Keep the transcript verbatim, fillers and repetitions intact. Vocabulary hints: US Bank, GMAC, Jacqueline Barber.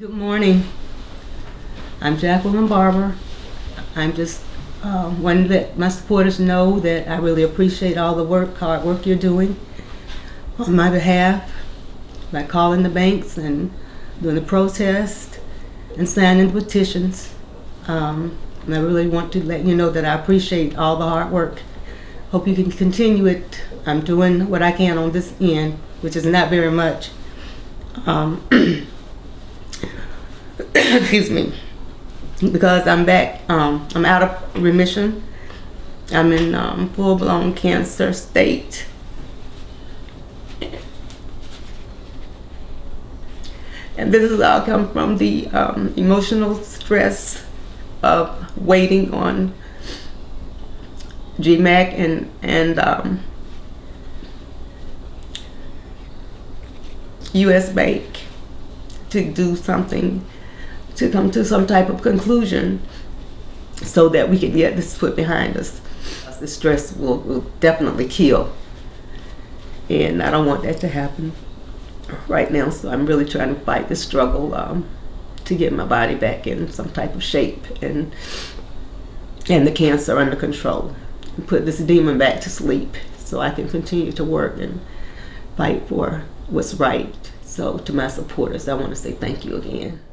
Good morning. I'm Jacqueline Barber. I'm just uh, wanting to let my supporters know that I really appreciate all the work, hard work you're doing on my behalf by calling the banks and doing the protest and signing petitions. Um, and I really want to let you know that I appreciate all the hard work. Hope you can continue it. I'm doing what I can on this end, which is not very much. Um, excuse me, because I'm back, um, I'm out of remission. I'm in um, full-blown cancer state. And this has all come from the um, emotional stress of waiting on G M A C and, and um, U S Bank to do something, to come to some type of conclusion so that we can get this put behind us. The stress will, will definitely kill, and I don't want that to happen right now, so I'm really trying to fight this struggle um, to get my body back in some type of shape and, and the cancer under control, and put this demon back to sleep so I can continue to work and fight for what's right. So to my supporters, I want to say thank you again.